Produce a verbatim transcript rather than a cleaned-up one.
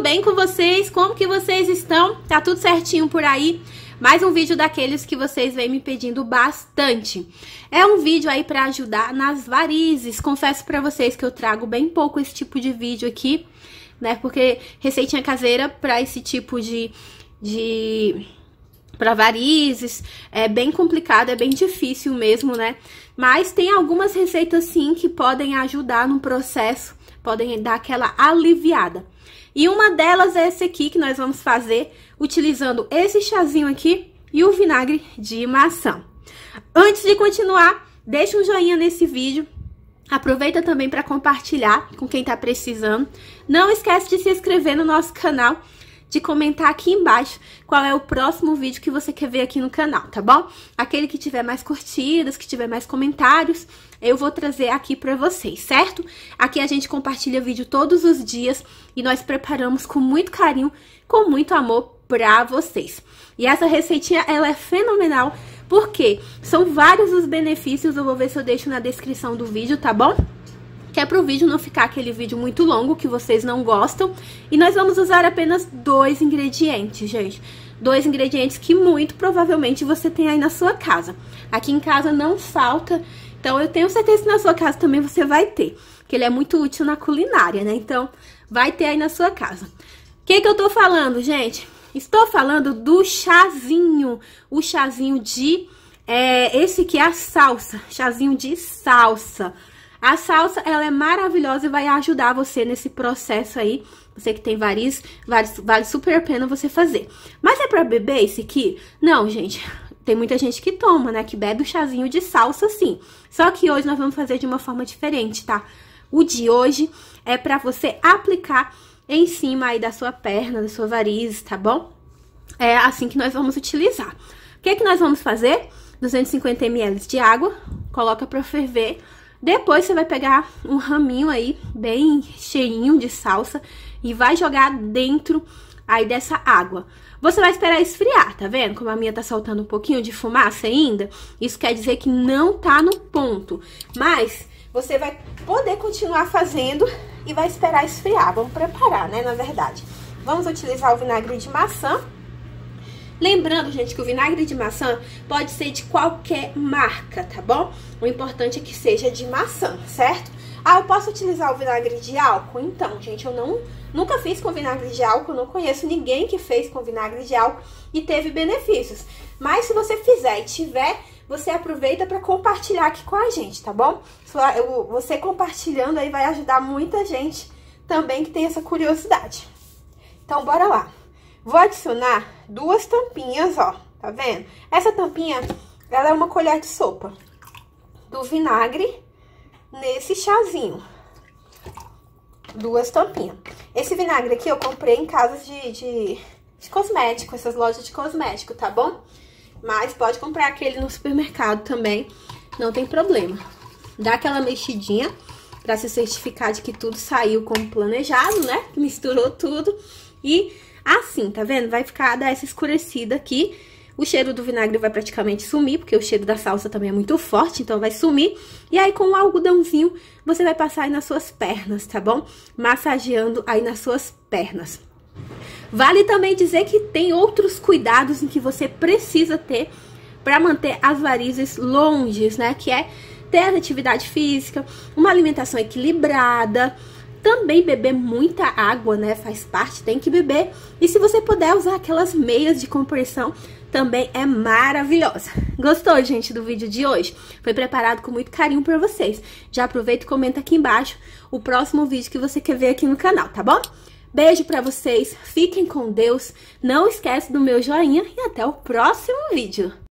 tudo bem com vocês? Como que vocês estão? Tá tudo certinho por aí? Mais um vídeo daqueles que vocês vêm me pedindo bastante. É um vídeo aí pra ajudar nas varizes. Confesso pra vocês que eu trago bem pouco esse tipo de vídeo aqui, né? Porque receitinha caseira pra esse tipo de... de... pra varizes, é bem complicado, é bem difícil mesmo, né? Mas tem algumas receitas sim que podem ajudar no processo, podem dar aquela aliviada. E uma delas é essa aqui que nós vamos fazer utilizando esse chazinho aqui e o vinagre de maçã. Antes de continuar, deixa um joinha nesse vídeo. Aproveita também para compartilhar com quem tá precisando. Não esquece de se inscrever no nosso canal, de comentar aqui embaixo qual é o próximo vídeo que você quer ver aqui no canal, tá bom? Aquele que tiver mais curtidas, que tiver mais comentários, eu vou trazer aqui pra vocês, certo? Aqui a gente compartilha vídeo todos os dias e nós preparamos com muito carinho, com muito amor pra vocês. E essa receitinha, ela é fenomenal, porque são vários os benefícios, eu vou ver se eu deixo na descrição do vídeo, tá bom? Que é pro vídeo não ficar aquele vídeo muito longo, que vocês não gostam. E nós vamos usar apenas dois ingredientes, gente. Dois ingredientes que muito provavelmente você tem aí na sua casa. Aqui em casa não falta, então eu tenho certeza que na sua casa também você vai ter. Porque ele é muito útil na culinária, né? Então, vai ter aí na sua casa. O que que eu tô falando, gente? Estou falando do chazinho. O chazinho de... É, esse aqui é a salsa. Chazinho de salsa. A salsa, ela é maravilhosa e vai ajudar você nesse processo aí. Você que tem varizes, vale super a pena você fazer. Mas é pra beber esse aqui? Não, gente. Tem muita gente que toma, né? Que bebe o chazinho de salsa, sim. Só que hoje nós vamos fazer de uma forma diferente, tá? O de hoje é pra você aplicar em cima aí da sua perna, da sua varizes, tá bom? É assim que nós vamos utilizar. O que é que nós vamos fazer? duzentos e cinquenta mililitros de água, coloca pra ferver. Depois você vai pegar um raminho aí, bem cheinho de salsa, e vai jogar dentro aí dessa água. Você vai esperar esfriar, tá vendo? Como a minha tá soltando um pouquinho de fumaça ainda, isso quer dizer que não tá no ponto. Mas você vai poder continuar fazendo e vai esperar esfriar. Vamos preparar, né, na verdade. Vamos utilizar o vinagre de maçã. Lembrando, gente, que o vinagre de maçã pode ser de qualquer marca, tá bom? O importante é que seja de maçã, certo? Ah, eu posso utilizar o vinagre de álcool? Então, gente, eu não, nunca fiz com vinagre de álcool, não conheço ninguém que fez com vinagre de álcool e teve benefícios. Mas se você fizer e tiver, você aproveita para compartilhar aqui com a gente, tá bom? Você compartilhando aí vai ajudar muita gente também que tem essa curiosidade. Então, bora lá. Vou adicionar duas tampinhas, ó, tá vendo? Essa tampinha, ela é uma colher de sopa do vinagre nesse chazinho. Duas tampinhas. Esse vinagre aqui eu comprei em casas de, de, de cosmético, essas lojas de cosmético, tá bom? Mas pode comprar aquele no supermercado também, não tem problema. Dá aquela mexidinha pra se certificar de que tudo saiu como planejado, né? Misturou tudo e... Assim, tá vendo? Vai ficar, dar essa escurecida aqui. O cheiro do vinagre vai praticamente sumir, porque o cheiro da salsa também é muito forte, então vai sumir. E aí, com o algodãozinho, você vai passar aí nas suas pernas, tá bom? Massageando aí nas suas pernas. Vale também dizer que tem outros cuidados em que você precisa ter pra manter as varizes longes, né? Que é ter atividade física, uma alimentação equilibrada... Também beber muita água, né? Faz parte, tem que beber. E se você puder usar aquelas meias de compressão, também é maravilhosa. Gostou, gente, do vídeo de hoje? Foi preparado com muito carinho pra vocês. Já aproveita e comenta aqui embaixo o próximo vídeo que você quer ver aqui no canal, tá bom? Beijo pra vocês, fiquem com Deus, não esquece do meu joinha e até o próximo vídeo.